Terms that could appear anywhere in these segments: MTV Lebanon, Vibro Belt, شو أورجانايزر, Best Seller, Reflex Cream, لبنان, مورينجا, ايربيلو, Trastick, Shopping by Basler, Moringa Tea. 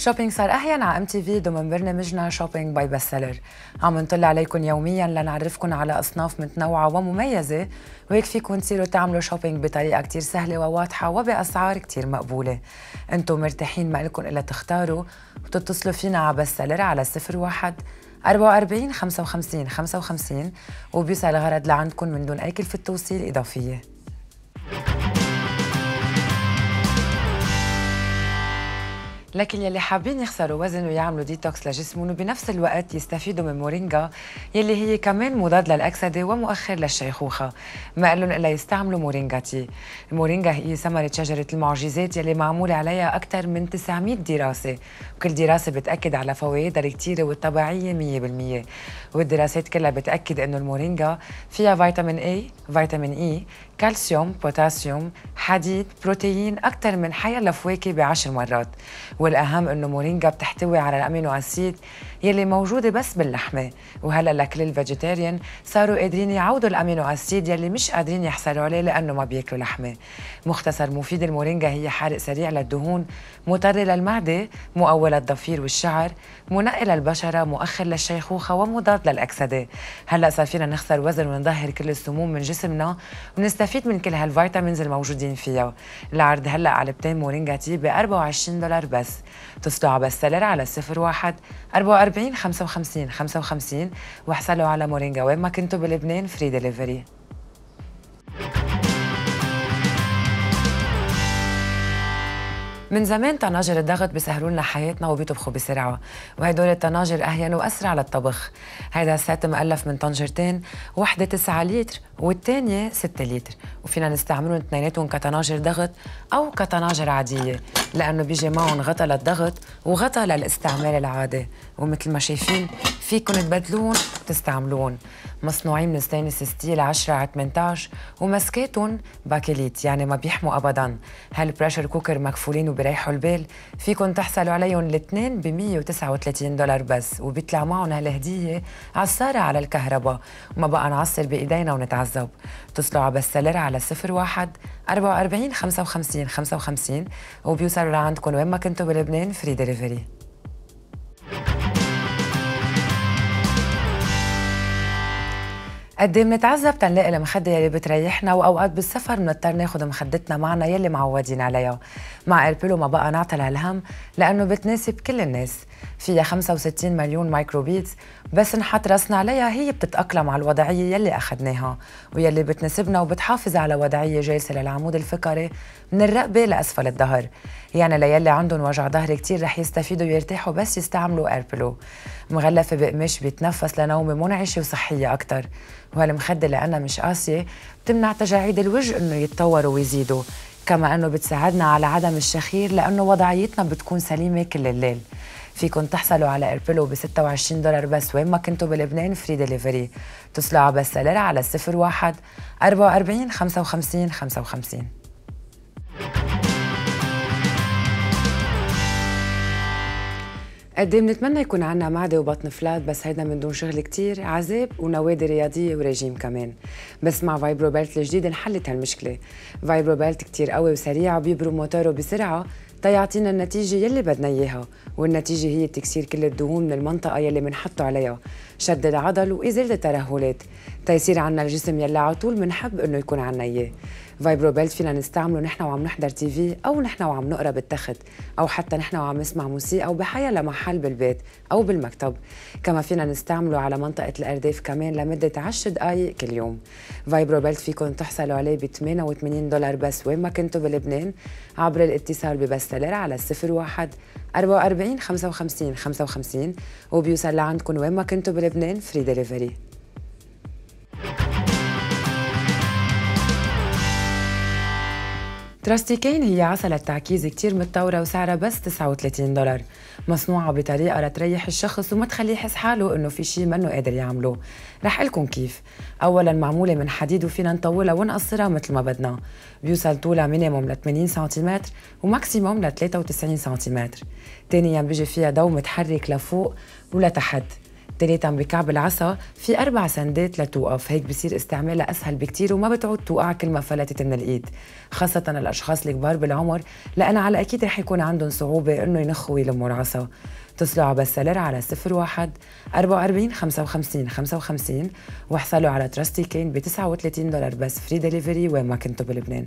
شوبينج صار أحيان على MTV ضمن برنامجنا شوبينج باي بسلر. عم نطلع عليكم يومياً لنعرفكم على أصناف متنوعة ومميزة، وهيك فيكم تصيروا تعملوا شوبينج بطريقة كتير سهلة وواضحة وبأسعار كتير مقبولة. انتم مرتاحين ما إلكم إلا تختاروا وتتصلوا فينا على بسلر على 01 44 55 55 وبيوصل الغرض لعندكم من دون أي كلفة توصيل إضافية. لكن يلي حابين يخسروا وزن ويعملوا ديتوكس لجسمهم وبنفس الوقت يستفيدوا من مورينجا يلي هي كمان مضاد للأكسدة ومؤخر للشيخوخة، ما قالن إلا يستعملوا مورينجا تي. المورينجا هي ثمرة شجرة المعجزات يلي معمول عليها أكثر من 900 دراسة، وكل دراسة بتأكد على فوائدها الكتيرة والطبيعية 100%، والدراسات كلها بتأكد إنه المورينجا فيها فيتامين اي، فيتامين اي، كالسيوم، بوتاسيوم، حديد، بروتين أكثر من حيا الفواكه ب10 مرات، والأهم إنه مورينجا بتحتوي على الأمينو أسيد يلي موجودة بس باللحمة، وهلا لكل الفيجيتيريان صاروا قادرين يعودوا الأمينو أسيد يلي مش قادرين يحصلوا عليه لأنه ما بياكلوا لحمة. مختصر مفيد المورينجا هي حارق سريع للدهون، مطر للمعدة، مقوي للضفير والشعر، منقي للبشرة، مؤخر للشيخوخة ومضاد للأكسدة. هلا صار فينا نخسر وزن ونظهر كل السموم من جسمنا ونستفيد من كل هالفيتامينز الموجودين فيها. العرض هلا على بتين مورينجا تي ب$24 بس. اتصلوا على بسلر على 01 44 55 55 واحصلوا على مورينجا وين ما كنتوا بلبنان فري ديليفري. من زمان طناجر الضغط بيسهلوا لنا حياتنا وبيطبخوا بسرعه، وهدول الطناجر اهين واسرع للطبخ. هيدا السات مؤلف من طنجرتين، وحده 9 لتر والثانيه 6 لتر، وفينا نستعملهم اثنيناتهم كطناجر ضغط او كطناجر عاديه، لانه بيجي معهم غطا للضغط وغطا للاستعمال العادي، ومثل ما شايفين فيكم تبدلون وتستعملون. مصنوعين من ستينلس ستيل 10×18 ومسكاتهم باكليت يعني ما بيحموا ابدا. هالبريشر كوكر مكفولين وبريحوا البال، فيكم تحصلوا عليهم الاثنين ب$139 بس، وبيطلع معهم هالهديه عصاره على الكهرباء وما بقى نعصر بايدينا ونتعذب. اتصلوا على بسلر على 01 44 55 55 وبيوصلوا لعندكم وين ما كنتوا بلبنان فري ديليفري. قد ايه بنتعذب تنلاقي المخده يلي بتريحنا، واوقات بالسفر بنضطر ناخذ مخدتنا معنا يلي معودين عليها. مع ايربيلو ما بقى نعطي لهالهم لانه بتناسب كل الناس، فيها 65 مليون مايكروبيتس، بس نحط راسنا عليها هي بتتاقلم على الوضعيه يلي اخذناها ويلي بتناسبنا، وبتحافظ على وضعيه جالسه للعمود الفقري من الرقبه لاسفل الظهر. يعني ليلي عندهم وجع ظهر كتير رح يستفيدوا ويرتاحوا بس يستعملوا ايربيلو. مغلفه بقماش بيتنفس لنومه منعشه وصحيه اكثر، وهالمخده لانها مش قاسيه بتمنع تجاعيد الوجه انه يتطوروا ويزيدوا، كما انه بتساعدنا على عدم الشخير لانه وضعيتنا بتكون سليمه كل الليل. فيكم تحصلوا على ايربيلو ب$26 بس وين ما كنتوا بلبنان فري ديليفري. اتصلوا على بسلر على 01 44 55 55 55. قد ايه بنتمنى يكون عنا معده وبطن فلات، بس هيدا من دون شغل كتير، عذاب ونوادي رياضيه ورجيم كمان. بس مع فايبرو بيلت الجديد انحلت هالمشكله. فايبرو بيلت كتير قوي وسريع وبيبرم موتوره بسرعه تيعطينا النتيجه يلي بدنا اياها، والنتيجه هي تكسير كل الدهون من المنطقه يلي بنحطه عليها، شد العضل وازاله الترهلات، تيصير عنا الجسم يلي على طول بنحب انه يكون عنا اياه. فايبرو بيلت فينا نستعمله نحن وعم نحضر تي في، او نحن وعم نقرا بالتخت، او حتى نحن وعم نسمع موسيقى، او بحيا لمحل بالبيت او بالمكتب. كما فينا نستعمله على منطقه الارداف كمان لمده 10 دقائق كل يوم. فايبرو بيلت فيكم تحصلوا عليه ب$88 بس وين ما كنتوا بلبنان، عبر الاتصال ببستلر على 01 44 55 55 وبيوصل لعندكم وين ما كنتوا بلبنان فري ديليفري. تراستيكين هي عصا للتعكيز كتير متطورة وسعرها بس $39، مصنوعة بطريقة لتريح الشخص وما تخليه يحس حاله انه في شيء منه قادر يعمله. رح قلكم كيف. اولا معمولة من حديد وفينا نطولها ونقصرها مثل ما بدنا، بيوصل طولها مينيموم ل 80 سنتيمتر وماكسيموم ل 93 سنتيمتر. ثانيا بيجي فيها ضو متحرك لفوق ولتحت، 3 عم بكعب العصا في 4 سندات لتوقف، هيك بصير استعمالها اسهل بكتير وما بتعود توقع كل ما فلتت من الايد، خاصة الاشخاص الكبار بالعمر لأنه على اكيد رح يكون عندهم صعوبة انه ينخوا ويلموا العصا. اتصلوا على باسلر على 01 44 55 55 واحصلوا على تراستيكين ب $39 بس فري دليفري وين ما كنتوا بلبنان.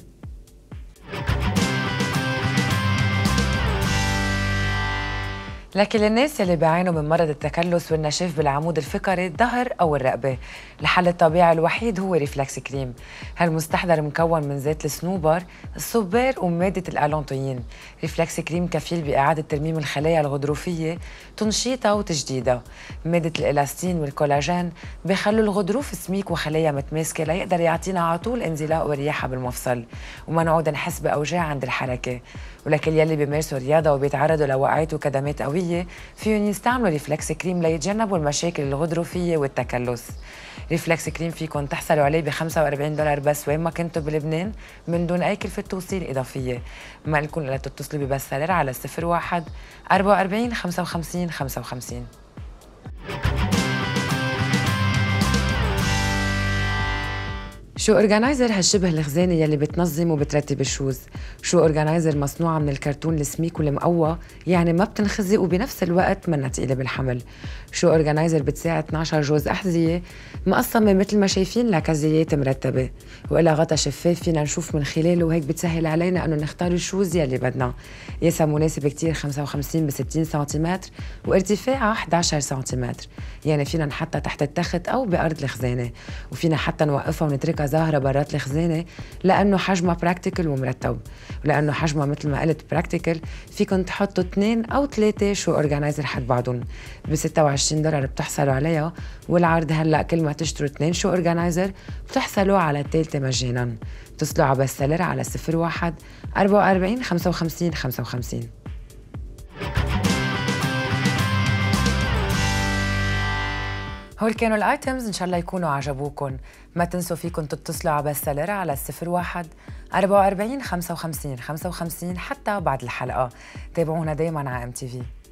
لكن الناس اللي بيعانوا من مرض التكلس والنشاف بالعمود الفقري الظهر أو الرقبة، الحل الطبيعي الوحيد هو ريفلكس كريم. هالمستحضر مكون من زيت الصنوبر، الصبار ومادة الألانتوين. ريفلكس كريم كفيل بإعادة ترميم الخلايا الغضروفية، تنشيطها وتجديدها. مادة الإلاستين والكولاجين بيخلوا الغضروف سميك وخلايا متماسكة ليقدر يعطينا على طول انزلاق ورياحة بالمفصل وما نعود نحس بأوجاع عند الحركة. ولكل يلي بيمارسوا رياضة وبيتعرضوا لوقعات وكدمات قوية فيهم يستعملوا ريفلكس كريم ليتجنبوا المشاكل الغضروفية والتكلس. ريفلكس كريم فيكم تحصلوا عليه ب $45 بس وين ما كنتوا بلبنان من دون أي كلفة توصيل إضافية. ما لكم إلا تتصلوا ببسالر على 01 44 55 55. شو أورجانايزر هالشبه الخزانة يلي بتنظم وبترتب الشوز. شو أورجانايزر مصنوعة من الكرتون السميك والمقوى، يعني ما بتنخزق وبنفس الوقت منا تقيلة بالحمل. شو أورجانايزر بتساعد 12 جوز أحذية مقسمة مثل ما شايفين لكزيات مرتبة، وإلها غطا شفاف فينا نشوف من خلاله، وهيك بتسهل علينا إنه نختار الشوز يلي بدنا. ياسا مناسب كتير 55 ب 60 سنتيمتر وارتفاعها 11 سنتيمتر، يعني فينا نحطها تحت التخت أو بأرض الخزانة، وفينا حتى نوقفها ونتركها ظاهرة برات الخزانة لأنه حجمها براكتيكل ومرتب. ولأنه حجمها مثل ما قلت براكتيكل فيكن تحطوا 2 أو 3 شو أورجانايزر حد بعضهم ب $26 بتحصلوا عليها، والعرض هلأ كل ما تشتروا 2 شو أورجانايزر بتحصلوا على الثالثة مجانا. اتصلوا على باسلر على 01 44 55 55. هول كانوا الايتمز، ان شاء الله يكونوا عجبوكم. ما تنسوا فيكم تتصلوا على باسلر على 01 44 55 55 حتى بعد الحلقه. تابعونا دايما على MTV.